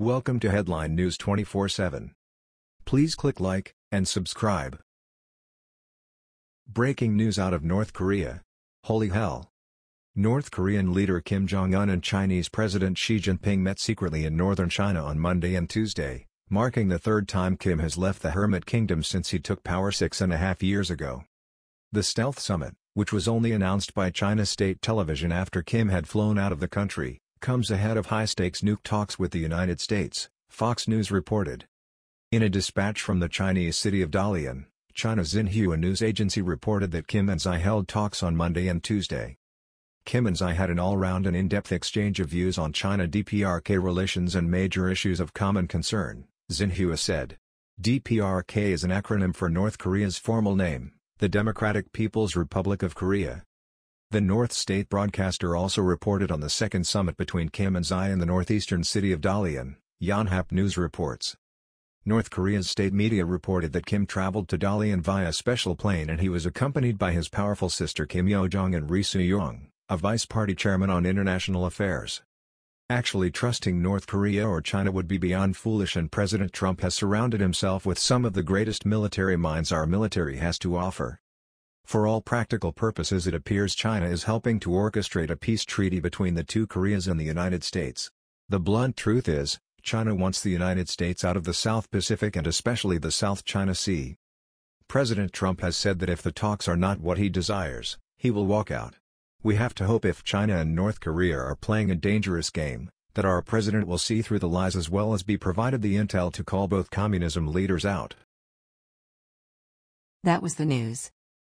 Welcome to Headline News 24/7. Please click like and subscribe. Breaking news out of North Korea. Holy hell. North Korean leader Kim Jong-un and Chinese President Xi Jinping met secretly in northern China on Monday and Tuesday, marking the third time Kim has left the Hermit Kingdom since he took power 6.5 years ago. The stealth summit, which was only announced by China state television after Kim had flown out of the country, comes ahead of high-stakes nuke talks with the United States, Fox News reported. In a dispatch from the Chinese city of Dalian, China's Xinhua news agency reported that Kim and Xi held talks on Monday and Tuesday. Kim and Xi had an all-round and in-depth exchange of views on China-DPRK relations and major issues of common concern, Xinhua said. DPRK is an acronym for North Korea's formal name, the Democratic People's Republic of Korea. The North State broadcaster also reported on the second summit between Kim and Xi in the northeastern city of Dalian, Yonhap News reports. North Korea's state media reported that Kim traveled to Dalian via special plane and he was accompanied by his powerful sister Kim Yo-jong and Ri Su-yong, a vice-party chairman on international affairs. Actually trusting North Korea or China would be beyond foolish, and President Trump has surrounded himself with some of the greatest military minds our military has to offer. For all practical purposes, it appears China is helping to orchestrate a peace treaty between the two Koreas and the United States. The blunt truth is, China wants the United States out of the South Pacific and especially the South China Sea. President Trump has said that if the talks are not what he desires, he will walk out. We have to hope, if China and North Korea are playing a dangerous game, that our president will see through the lies as well as be provided the intel to call both communism leaders out. That was the news.